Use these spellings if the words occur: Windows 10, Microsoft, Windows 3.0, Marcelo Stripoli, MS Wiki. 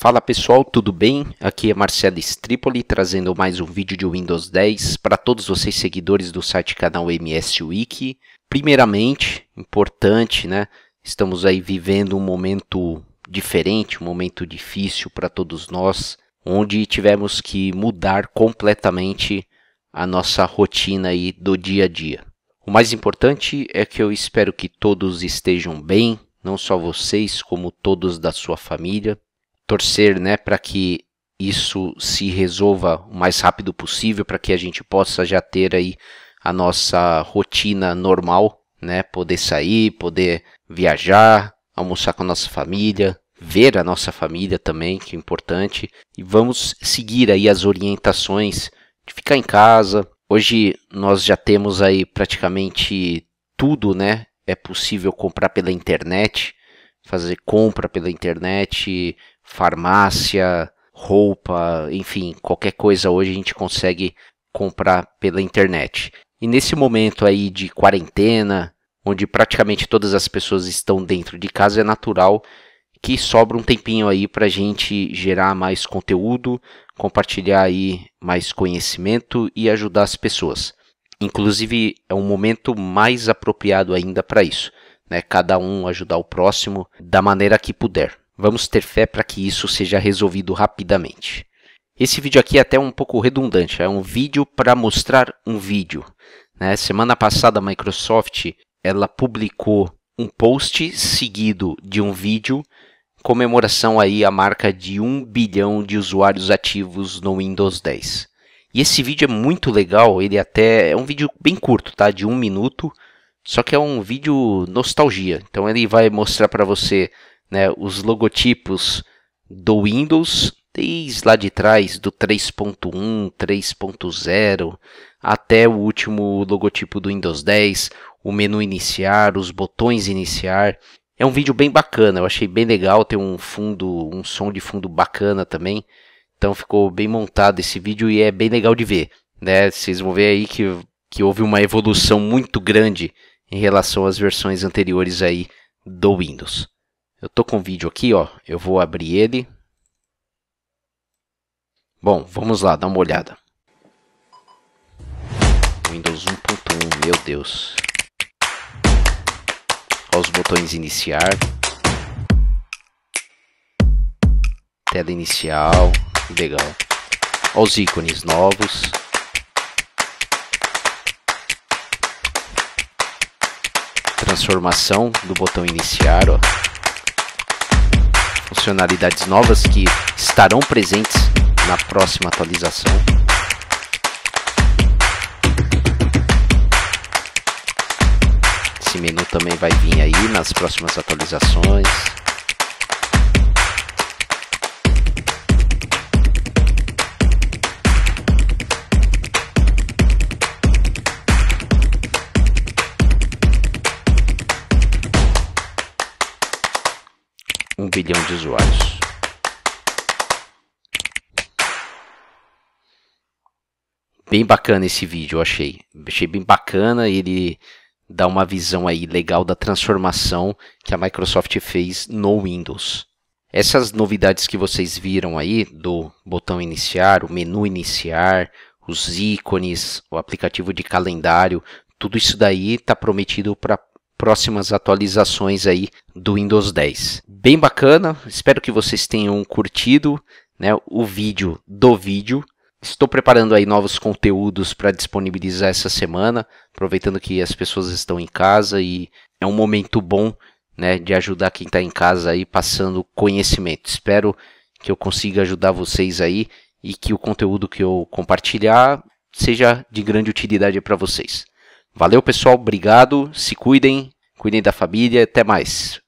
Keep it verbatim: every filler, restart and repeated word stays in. Fala pessoal, tudo bem? Aqui é Marcelo Stripoli trazendo mais um vídeo de Windows dez para todos vocês seguidores do site e canal M S Wiki. Primeiramente, importante, né? Estamos aí vivendo um momento diferente, um momento difícil para todos nós, onde tivemos que mudar completamente a nossa rotina aí do dia a dia. O mais importante é que eu espero que todos estejam bem, não só vocês, como todos da sua família. Torcer, né, para que isso se resolva o mais rápido possível, para que a gente possa já ter aí a nossa rotina normal, né, poder sair, poder viajar, almoçar com a nossa família, ver a nossa família também, que é importante, e vamos seguir aí as orientações de ficar em casa. Hoje nós já temos aí praticamente tudo, né, é possível comprar pela internet, fazer compra pela internet, farmácia, roupa, enfim, qualquer coisa hoje a gente consegue comprar pela internet. E nesse momento aí de quarentena, onde praticamente todas as pessoas estão dentro de casa, é natural que sobra um tempinho aí para a gente gerar mais conteúdo, compartilhar aí mais conhecimento e ajudar as pessoas. Inclusive é um momento mais apropriado ainda para isso, né? Cada um ajudar o próximo da maneira que puder. Vamos ter fé para que isso seja resolvido rapidamente. Esse vídeo aqui é até um pouco redundante, é um vídeo para mostrar um vídeo, né? Semana passada a Microsoft ela publicou um post seguido de um vídeo comemoração aí a marca de um bilhão de usuários ativos no Windows dez. E esse vídeo é muito legal, ele até é um vídeo bem curto, tá? De um minuto, só que é um vídeo nostalgia. Então ele vai mostrar para você, né, os logotipos do Windows, desde lá de trás, do três ponto um, três ponto zero, até o último logotipo do Windows dez, o menu iniciar, os botões iniciar. É um vídeo bem bacana, eu achei bem legal, tem um fundo, um som de fundo bacana também. Então ficou bem montado esse vídeo e é bem legal de ver, né? Vocês vão ver aí que, que houve uma evolução muito grande em relação às versões anteriores aí do Windows. Eu tô com o vídeo aqui, ó. Eu vou abrir ele. Bom, vamos lá, dá uma olhada. Windows um ponto um, meu Deus. Ó, os botões iniciar. Tela inicial, legal. Ó, os ícones novos. Transformação do botão iniciar, ó. Funcionalidades novas que estarão presentes na próxima atualização. Esse menu também vai vir aí nas próximas atualizações. Um bilhão de usuários. Bem bacana esse vídeo, eu achei. Achei bem bacana, ele dá uma visão aí legal da transformação que a Microsoft fez no Windows. Essas novidades que vocês viram aí, do botão iniciar, o menu iniciar, os ícones, o aplicativo de calendário, tudo isso daí está prometido para próximas atualizações aí do Windows dez. Bem bacana, espero que vocês tenham curtido, né, o vídeo do vídeo. Estou preparando aí novos conteúdos para disponibilizar essa semana, aproveitando que as pessoas estão em casa e é um momento bom, né, de ajudar quem está em casa aí passando conhecimento. Espero que eu consiga ajudar vocês aí e que o conteúdo que eu compartilhar seja de grande utilidade para vocês. Valeu pessoal, obrigado, se cuidem, cuidem da família, até mais.